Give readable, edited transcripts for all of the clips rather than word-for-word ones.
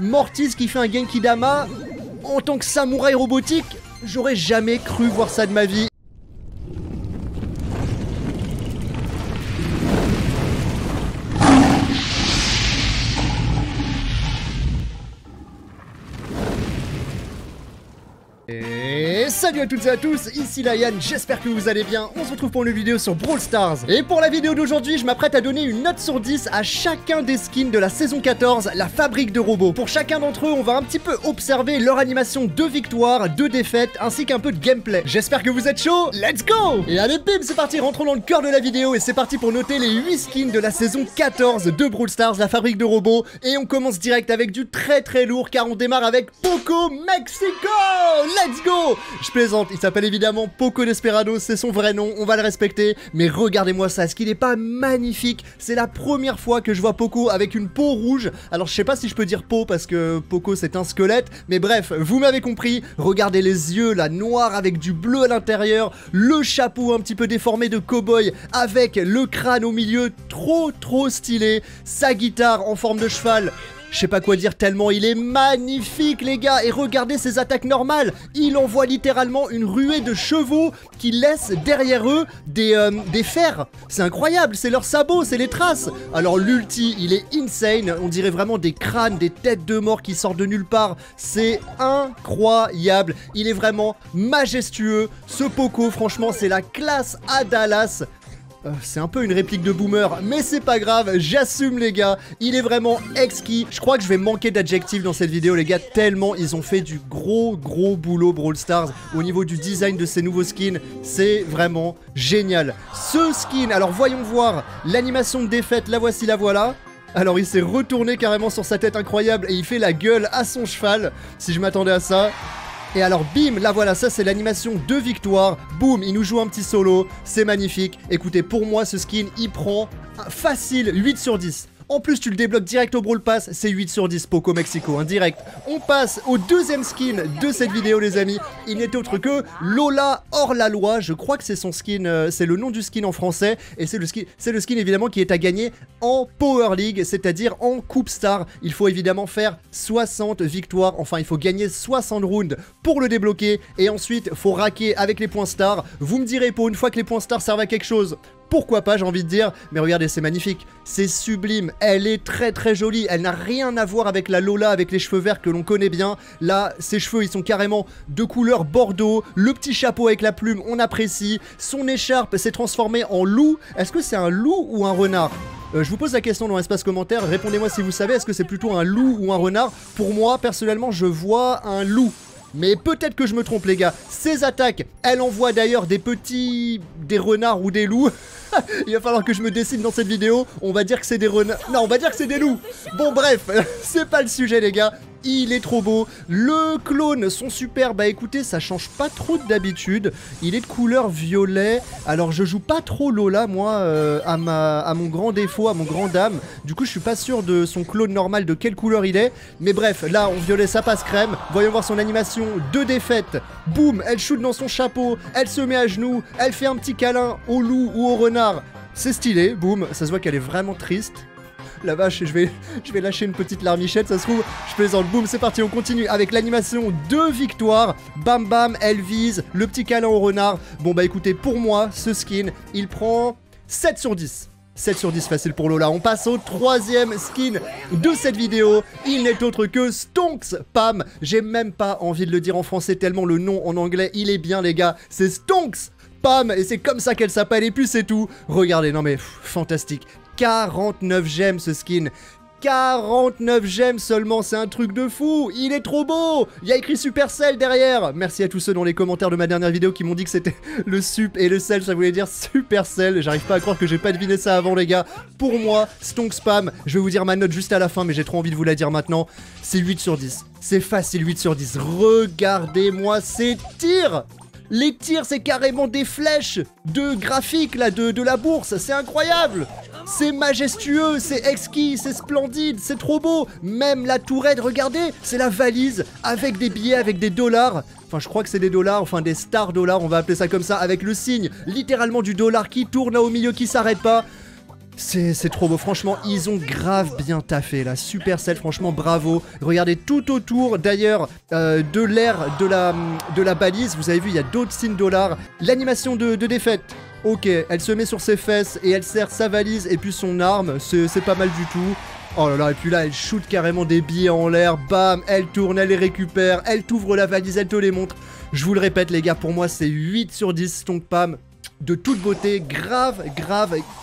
Mortis qui fait un Genki-Dama en tant que samouraï robotique, j'aurais jamais cru voir ça de ma vie. Et salut à toutes et à tous, ici Lyane, j'espère que vous allez bien. On se retrouve pour une vidéo sur Brawl Stars. Et pour la vidéo d'aujourd'hui, je m'apprête à donner une note sur 10 à chacun des skins de la saison 14, la fabrique de robots. Pour chacun d'entre eux, on va un petit peu observer leur animation de victoire, de défaite, ainsi qu'un peu de gameplay. J'espère que vous êtes chaud, let's go! Et allez bim, c'est parti, rentrons dans le cœur de la vidéo et c'est parti pour noter les 8 skins de la saison 14 de Brawl Stars, la fabrique de robots. Et on commence direct avec du très lourd car on démarre avec Poco Mexico! Let's go! Je plaisante, il s'appelle évidemment Poco d'Esperado, c'est son vrai nom, on va le respecter. Mais regardez-moi ça, est-ce qu'il n'est pas magnifique? C'est la première fois que je vois Poco avec une peau rouge. Alors je sais pas si je peux dire peau parce que Poco c'est un squelette. Mais bref, vous m'avez compris. Regardez les yeux, la noire avec du bleu à l'intérieur. Le chapeau un petit peu déformé de cow-boy avec le crâne au milieu. Trop stylé. Sa guitare en forme de cheval. Je sais pas quoi dire tellement il est magnifique les gars. Et regardez ses attaques normales. Il envoie littéralement une ruée de chevaux qui laissent derrière eux des fers. C'est incroyable, c'est leurs sabots, c'est les traces. Alors l'ulti il est insane. On dirait vraiment des crânes, des têtes de mort qui sortent de nulle part. C'est incroyable. Il est vraiment majestueux. Ce Poco franchement c'est la classe à Dallas. C'est un peu une réplique de Boomer, mais c'est pas grave, j'assume les gars, il est vraiment exquis. Je crois que je vais manquer d'adjectifs dans cette vidéo les gars, tellement ils ont fait du gros boulot Brawl Stars au niveau du design de ces nouveaux skins, c'est vraiment génial. Ce skin, alors voyons voir, l'animation de défaite, la voici, la voilà. Alors il s'est retourné carrément sur sa tête incroyable et il fait la gueule à son cheval, si je m'attendais à ça. Et alors bim, là voilà, ça c'est l'animation de victoire. Boum, il nous joue un petit solo, c'est magnifique. Écoutez, pour moi ce skin, il prend facile 8 sur 10. En plus tu le débloques direct au Brawl Pass, c'est 8 sur 10 Poco Mexico, hein, direct. On passe au deuxième skin de cette vidéo les amis, il n'est autre que Lola Hors la Loi, je crois que c'est son skin, c'est le nom du skin en français, et c'est le skin évidemment qui est à gagner en Power League, c'est-à-dire en Coupe Star. Il faut évidemment faire 60 victoires, enfin il faut gagner 60 rounds pour le débloquer, et ensuite faut raquer avec les points stars. Vous me direz pour une fois que les points stars servent à quelque chose, pourquoi pas, j'ai envie de dire, mais regardez, c'est magnifique, c'est sublime, elle est très jolie, elle n'a rien à voir avec la Lola avec les cheveux verts que l'on connaît bien, là, ses cheveux, ils sont carrément de couleur bordeaux, le petit chapeau avec la plume, on apprécie, son écharpe s'est transformée en loup, est-ce que c'est un loup ou un renard ? Je vous pose la question dans l'espace commentaire, répondez-moi si vous savez, est-ce que c'est plutôt un loup ou un renard ? Pour moi, personnellement, je vois un loup. Mais peut-être que je me trompe les gars. Ses attaques, elle envoie d'ailleurs des renards ou des loups. Il va falloir que je me décide dans cette vidéo. On va dire que c'est des renards. Non, on va dire que c'est des loups. Bon bref, c'est pas le sujet les gars. Il est trop beau. Le clone, son super, bah écoutez, ça change pas trop d'habitude. Il est de couleur violet. Alors je joue pas trop Lola, moi, à mon grand défaut, à mon grand dame. Du coup, je suis pas sûr de son clone normal, de quelle couleur il est. Mais bref, là, en violet, ça passe crème. Voyons voir son animation de défaite. Boum, elle shoot dans son chapeau. Elle se met à genoux. Elle fait un petit câlin au loup ou au renard. C'est stylé, boum. Ça se voit qu'elle est vraiment triste. La vache, je vais lâcher une petite larmichette, ça se trouve, je plaisante, boum, c'est parti, on continue avec l'animation de victoire, bam bam, elle vise, le petit câlin au renard. Bon bah écoutez, pour moi, ce skin, il prend 7 sur 10. 7 sur 10 facile pour Lola. On passe au troisième skin de cette vidéo. Il n'est autre que Stonks. Pam, j'ai même pas envie de le dire en français tellement le nom en anglais, il est bien les gars, c'est Stonks. Pam, et c'est comme ça qu'elle s'appelle, et puis c'est tout. Regardez, non mais, fantastique. 49 gemmes ce skin, 49 gemmes seulement, c'est un truc de fou, il est trop beau. Il y a écrit Supercell derrière. Merci à tous ceux dans les commentaires de ma dernière vidéo qui m'ont dit que c'était le sup et le sel, ça voulait dire Supercell. J'arrive pas à croire que j'ai pas deviné ça avant les gars. Pour moi, Stonks Pam, je vais vous dire ma note juste à la fin mais j'ai trop envie de vous la dire maintenant. C'est 8 sur 10, c'est facile 8 sur 10, regardez-moi ces tirs. Les tirs, c'est carrément des flèches de graphique, là, de la bourse. C'est incroyable. C'est majestueux, c'est exquis, c'est splendide, c'est trop beau. Même la tourette, regardez, c'est la valise avec des billets, avec des dollars. Enfin, je crois que c'est des dollars, enfin des stars dollars, on va appeler ça comme ça, avec le signe littéralement du dollar qui tourne là au milieu, qui s'arrête pas. C'est trop beau, franchement ils ont grave bien taffé là, Supercell, franchement bravo. Regardez tout autour d'ailleurs de l'air de la balise, vous avez vu il y a d'autres signes dollars. L'animation de défaite, ok, elle se met sur ses fesses et elle serre sa valise et puis son arme, c'est pas mal du tout. Oh là là, et puis là elle shoot carrément des billets en l'air, bam, elle tourne, elle les récupère, elle t'ouvre la valise, elle te les montre. Je vous le répète les gars, pour moi c'est 8 sur 10 Stonks Pam. De toute beauté, grave,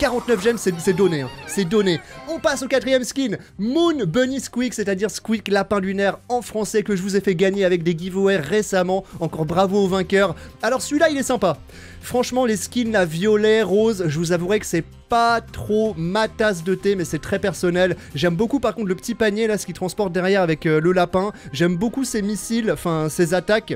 49 gemmes, c'est donné, hein. C'est donné. On passe au quatrième skin, Moon Bunny Squeak, c'est-à-dire Squeak Lapin Lunaire en français que je vous ai fait gagner avec des giveaways récemment, encore bravo aux vainqueurs. Alors celui-là, il est sympa. Franchement, les skins là, violet, rose, je vous avouerai que c'est pas trop ma tasse de thé, mais c'est très personnel. J'aime beaucoup par contre le petit panier là, ce qu'il transporte derrière avec le lapin. J'aime beaucoup ses missiles, enfin ses attaques.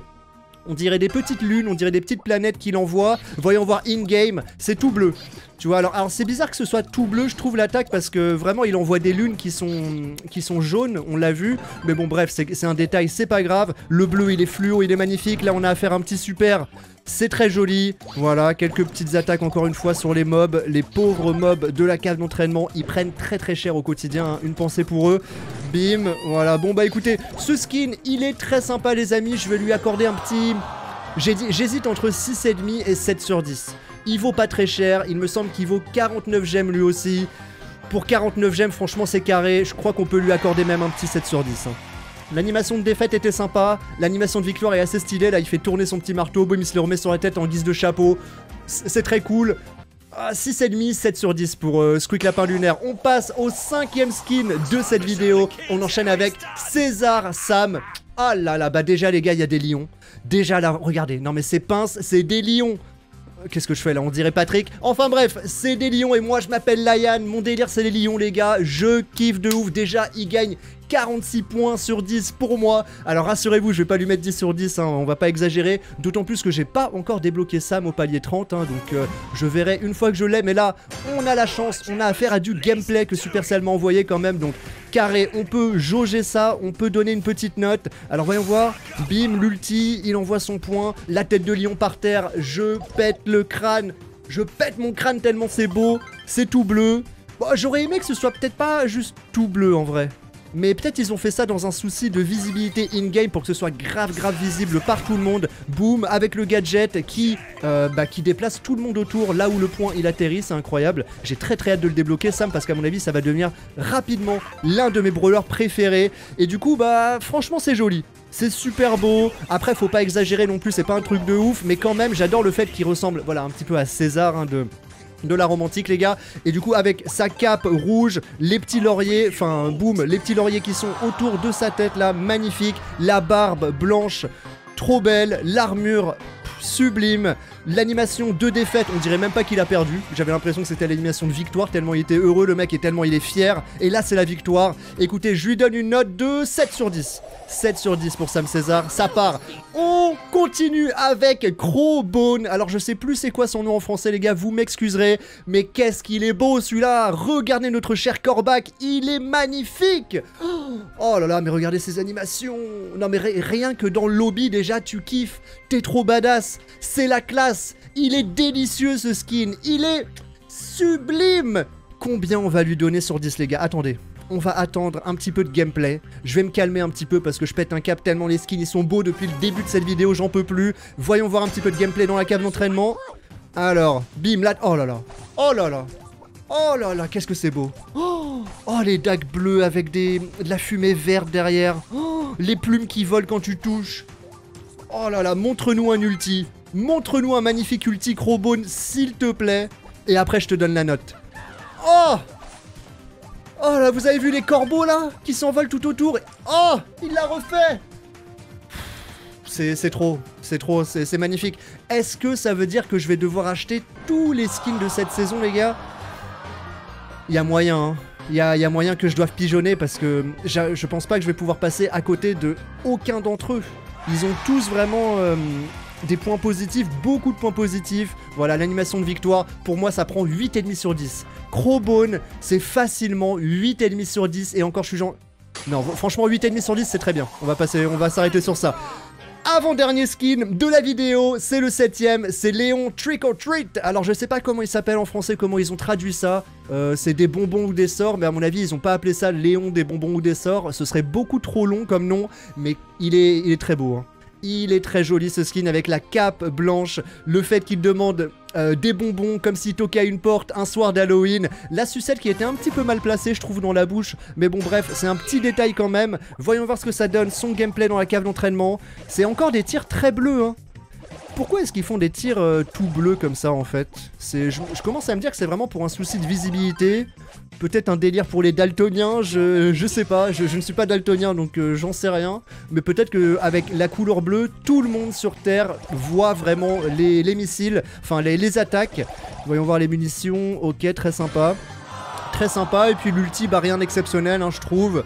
On dirait des petites lunes, on dirait des petites planètes qu'il envoie. Voyons voir in-game, c'est tout bleu. Tu vois, alors c'est bizarre que ce soit tout bleu, je trouve l'attaque, parce que vraiment il envoie des lunes qui sont jaunes, on l'a vu. Mais bon bref, c'est un détail, c'est pas grave. Le bleu il est fluo, il est magnifique, là on a affaire à un petit super. C'est très joli, voilà, quelques petites attaques encore une fois sur les mobs, les pauvres mobs de la cave d'entraînement, ils prennent très cher au quotidien, hein. Une pensée pour eux, bim, voilà, bon bah écoutez, ce skin, il est très sympa les amis, je vais lui accorder un petit, j'hésite entre 6,5 et 7 sur 10, il vaut pas très cher, il me semble qu'il vaut 49 gemmes lui aussi, pour 49 gemmes franchement c'est carré, je crois qu'on peut lui accorder même un petit 7 sur 10, hein. L'animation de défaite était sympa, l'animation de victoire est assez stylée, là il fait tourner son petit marteau, boum il se le remet sur la tête en guise de chapeau, c'est très cool. Ah, 6,5, 7 sur 10 pour Squeak Lapin Lunaire. On passe au cinquième skin de cette vidéo, on enchaîne avec César Sam. Ah là là, bah déjà les gars il y a des lions, déjà là regardez, non mais ces pinces c'est des lions. Qu'est-ce que je fais là? On dirait Patrick. Enfin bref, c'est des lions et moi je m'appelle Lyane. Mon délire c'est les lions les gars. Je kiffe de ouf. Déjà il gagne 46 points sur 10 pour moi. Alors rassurez-vous, je vais pas lui mettre 10 sur 10, hein, on va pas exagérer. D'autant plus que j'ai pas encore débloqué Sam au palier 30, hein, donc je verrai une fois que je l'ai. Mais là, on a la chance, on a affaire à du gameplay que Supercell m'a envoyé quand même. Donc carré, on peut jauger ça, on peut donner une petite note. Alors voyons voir, bim, l'ulti, il envoie son point, la tête de lion par terre, je pète le crâne. Je pète mon crâne tellement c'est beau, c'est tout bleu. Bon, j'aurais aimé que ce soit peut-être pas juste tout bleu en vrai. Mais peut-être ils ont fait ça dans un souci de visibilité in-game pour que ce soit grave visible par tout le monde. Boum, avec le gadget qui déplace tout le monde autour là où le point il atterrit, c'est incroyable. J'ai très hâte de le débloquer Sam parce qu'à mon avis ça va devenir rapidement l'un de mes brawlers préférés. Et du coup bah franchement c'est joli. C'est super beau, après faut pas exagérer non plus, c'est pas un truc de ouf. Mais quand même j'adore le fait qu'il ressemble voilà, un petit peu à César hein, de la romantique les gars, et du coup avec sa cape rouge, les petits lauriers, enfin boum, les petits lauriers qui sont autour de sa tête là, magnifique, la barbe blanche, trop belle, l'armure sublime, l'animation de défaite, on dirait même pas qu'il a perdu, j'avais l'impression que c'était l'animation de victoire, tellement il était heureux le mec et tellement il est fier, et là c'est la victoire, écoutez je lui donne une note de 7 sur 10, 7 sur 10 pour Sam César, ça part, on continue avec Crowbone, alors je sais plus c'est quoi son nom en français les gars, vous m'excuserez, mais qu'est-ce qu'il est beau celui-là, regardez notre cher Corbac, il est magnifique, oh là là mais regardez ses animations, non mais rien que dans le lobby déjà tu kiffes, t'es trop badass. C'est la classe, il est délicieux ce skin, il est sublime. Combien on va lui donner sur 10 les gars? Attendez, on va attendre un petit peu de gameplay. Je vais me calmer un petit peu parce que je pète un cap tellement les skins ils sont beaux depuis le début de cette vidéo, j'en peux plus. Voyons voir un petit peu de gameplay dans la cave d'entraînement. Alors, bim, là, oh là là, oh là là, oh là là, qu'est-ce que c'est beau. Oh les dagues bleues avec de la fumée verte derrière. Oh, les plumes qui volent quand tu touches. Oh là là, montre-nous un ulti. Montre-nous un magnifique ulti, Crowbone, s'il te plaît. Et après, je te donne la note. Oh! Oh là, vous avez vu les corbeaux, là? Qui s'envolent tout autour. Oh! Il l'a refait! C'est trop, c'est magnifique. Est-ce que ça veut dire que je vais devoir acheter tous les skins de cette saison, les gars? Il y a moyen, hein. Il y a moyen que je doive pigeonner parce que je pense pas que je vais pouvoir passer à côté de aucun d'entre eux. Ils ont tous vraiment des points positifs, beaucoup de points positifs. Voilà, l'animation de victoire, pour moi, ça prend 8,5 sur 10. Crowbone, c'est facilement 8,5 sur 10. Et encore, je suis genre... Non, franchement, 8,5 sur 10, c'est très bien. On va s'arrêter sur ça. avant-dernier skin de la vidéo, c'est le 7ème, c'est Léon Trick or Treat. Alors je sais pas comment il s'appelle en français, comment ils ont traduit ça. C'est des bonbons ou des sorts, mais à mon avis ils ont pas appelé ça Léon des bonbons ou des sorts. Ce serait beaucoup trop long comme nom, mais il est très beau, hein. Il est très joli ce skin avec la cape blanche, le fait qu'il demande des bonbons comme s'il toquait à une porte un soir d'Halloween, la sucette qui était un petit peu mal placée je trouve dans la bouche, mais bon bref c'est un petit détail quand même. Voyons voir ce que ça donne, son gameplay dans la cave d'entraînement, c'est encore des tirs très bleus, hein. Pourquoi est-ce qu'ils font des tirs tout bleus comme ça en fait? Je commence à me dire que c'est vraiment pour un souci de visibilité, peut-être un délire pour les daltoniens, je sais pas, je ne suis pas daltonien donc j'en sais rien, mais peut-être qu'avec la couleur bleue, tout le monde sur Terre voit vraiment les missiles, enfin les attaques. Voyons voir les munitions, ok très sympa, très sympa, et puis l'ulti bah rien d'exceptionnel hein, je trouve.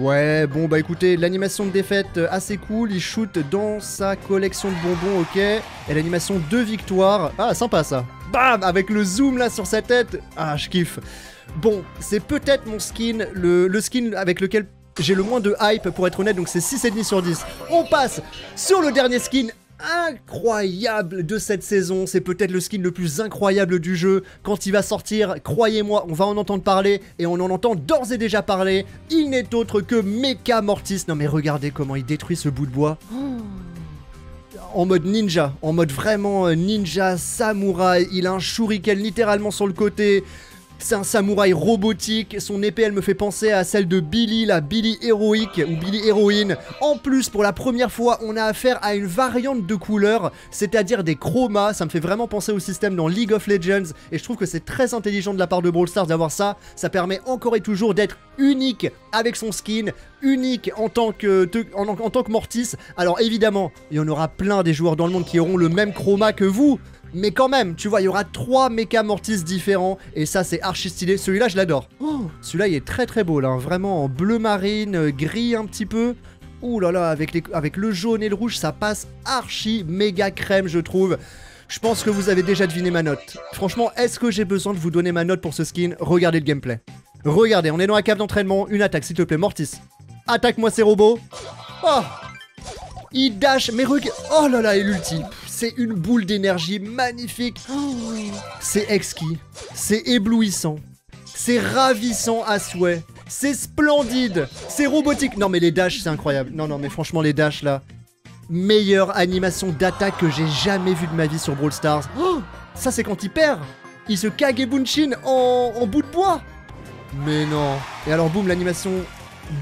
Ouais, bon bah écoutez, l'animation de défaite assez cool, il shoot dans sa collection de bonbons, ok. Et l'animation de victoire, ah sympa ça. Bam, avec le zoom là sur sa tête, ah je kiffe. Bon, c'est peut-être mon skin, le skin avec lequel j'ai le moins de hype pour être honnête, donc c'est 6,5 sur 10. On passe sur le dernier skin incroyable de cette saison, c'est peut-être le skin le plus incroyable du jeu. Quand il va sortir, croyez-moi, on va en entendre parler et on en entend d'ores et déjà parler. Il n'est autre que Mecha Mortis. Non mais regardez comment il détruit ce bout de bois. En mode ninja, en mode vraiment ninja samouraï. Il a un shuriken littéralement sur le côté. C'est un samouraï robotique, son épée elle me fait penser à celle de Billy, la Billy héroïque ou Billy héroïne. En plus pour la première fois on a affaire à une variante de couleur, c'est-à-dire des chromas, ça me fait vraiment penser au système dans League of Legends. Et je trouve que c'est très intelligent de la part de Brawl Stars d'avoir ça, ça permet encore et toujours d'être unique avec son skin, unique en tant que Mortis. Alors évidemment, il y en aura plein des joueurs dans le monde qui auront le même chroma que vous. Mais quand même, tu vois, il y aura 3 Mecha Mortis différents, et ça c'est archi stylé. Celui-là, je l'adore. Oh, celui-là, il est très très beau, là, hein. Vraiment en bleu marine, gris un petit peu. Ouh là là, avec le jaune et le rouge, ça passe archi méga crème, je trouve. Je pense que vous avez déjà deviné ma note. Franchement, est-ce que j'ai besoin de vous donner ma note pour ce skin? Regardez le gameplay. Regardez, on est dans la cave d'entraînement. Une attaque, s'il te plaît, Mortis. Attaque-moi ces robots. Oh, il dash, mais regarde. Oh là là, et l'ulti. C'est une boule d'énergie magnifique. C'est exquis. C'est éblouissant. C'est ravissant à souhait. C'est splendide. C'est robotique. Non mais les dashs, c'est incroyable. Non mais franchement les dashs là. Meilleure animation d'attaque que j'ai jamais vue de ma vie sur Brawl Stars. Oh, ça c'est quand il perd. Il se kagebunshin en bout de bois. Mais non. Et alors boum, l'animation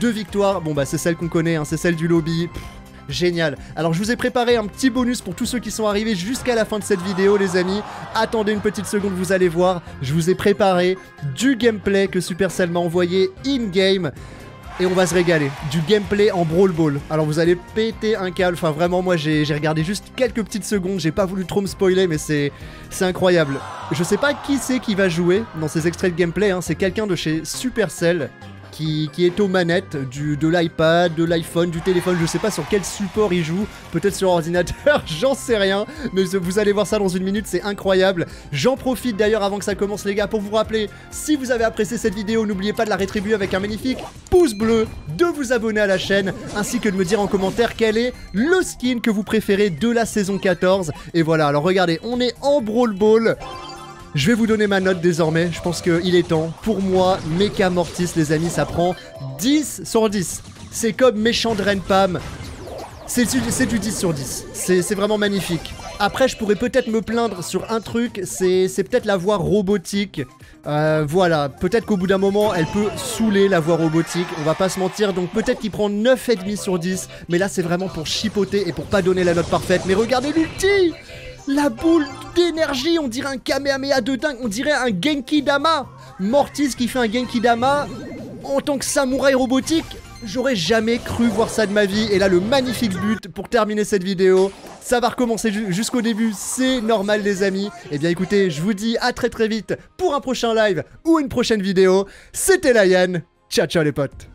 de victoire. Bon bah c'est celle qu'on connaît, hein, c'est celle du lobby. Pff. Génial. Alors je vous ai préparé un petit bonus pour tous ceux qui sont arrivés jusqu'à la fin de cette vidéo les amis. Attendez une petite seconde, vous allez voir. Je vous ai préparé du gameplay que Supercell m'a envoyé in-game. Et on va se régaler. Du gameplay en Brawl Ball. Alors vous allez péter un câble. Enfin vraiment moi j'ai regardé juste quelques petites secondes. J'ai pas voulu trop me spoiler mais c'est incroyable. Je sais pas qui c'est qui va jouer dans ces extraits de gameplay, hein. C'est quelqu'un de chez Supercell. Qui est aux manettes de l'iPad, de l'iPhone, du téléphone, je sais pas sur quel support il joue, peut-être sur ordinateur, j'en sais rien, mais vous allez voir ça dans une minute, c'est incroyable. J'en profite d'ailleurs avant que ça commence les gars pour vous rappeler, si vous avez apprécié cette vidéo, n'oubliez pas de la rétribuer avec un magnifique pouce bleu, de vous abonner à la chaîne, ainsi que de me dire en commentaire quel est le skin que vous préférez de la saison 14, et voilà, alors regardez, on est en Brawl Ball. Je vais vous donner ma note désormais, je pense qu'il est temps. Pour moi, Mecha Mortis, les amis, ça prend 10 sur 10. C'est comme méchant de Ren Pam. C'est du 10 sur 10. C'est vraiment magnifique. Après, je pourrais peut-être me plaindre sur un truc, c'est peut-être la voix robotique. Voilà, peut-être qu'au bout d'un moment, elle peut saouler la voix robotique, on va pas se mentir. Donc peut-être qu'il prend 9,5 sur 10. Mais là, c'est vraiment pour chipoter et pour pas donner la note parfaite. Mais regardez l'ulti! La boule d'énergie, on dirait un Kamehameha de dingue, on dirait un Genki-Dama. Mortis qui fait un Genki-Dama en tant que samouraï robotique, j'aurais jamais cru voir ça de ma vie. Et là, le magnifique but pour terminer cette vidéo, ça va recommencer jusqu'au début, c'est normal les amis. Et bien écoutez, je vous dis à très très vite pour un prochain live ou une prochaine vidéo. C'était Lyane, ciao ciao les potes.